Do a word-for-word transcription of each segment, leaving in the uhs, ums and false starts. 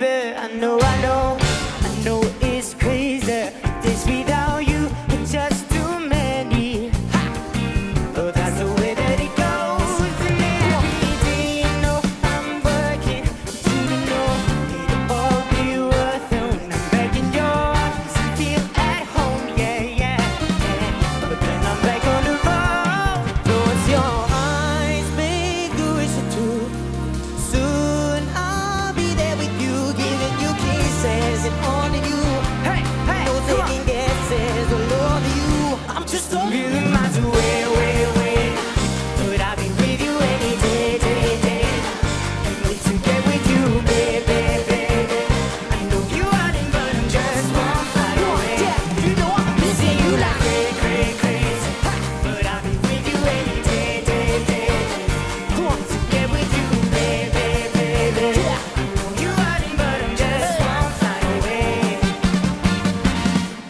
baby. I know, I know, I know it's crazy. Days without you are just too many. Oh, that's the way that it goes. Now, do you know I'm working? Do you know it'll all be worth it when I'm back in your arms and feel at home? Yeah, yeah, yeah. But then I'm back on the road. Close your eyes, make the wish come true. Soon I'll be there with you, giving you kisses and all of you. Hey, hey, no taking guesses, all over you. I'm just a million miles away, away, away. But I'll be with you any day, day, day. I need to get with you, baby, baby. I know you are in, but I'm just one flight away. Yeah, you know I'm missing you like crazy, crazy. But I'll be with you any day, day, day. I want to get with you, baby, baby. I know you are in, but I'm just one flight away.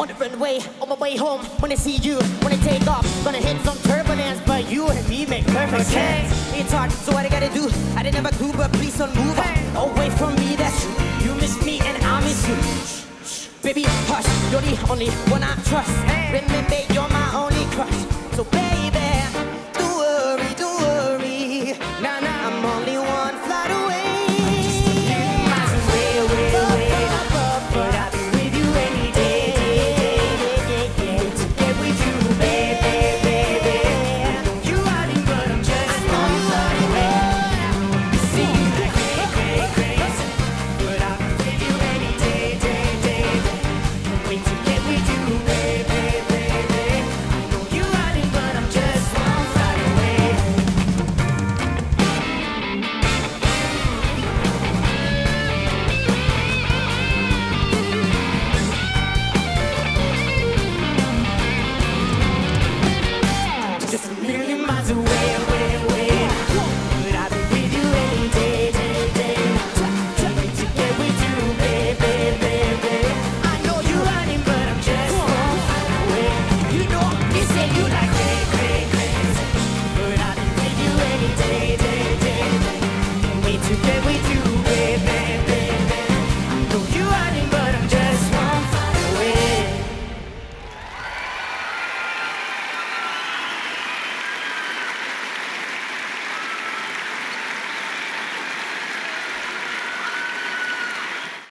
On the runway, on my way home, when I see you, when I take off, gonna hit some turbulence, but you and me make perfect sense. It's hard, so what I gotta do? I didn't have a clue, but please don't move away from me. That's you. You miss me and I miss you. Shh, shh. Baby, hush. You're the only one I trust. Remember, you're my only crush. So baby.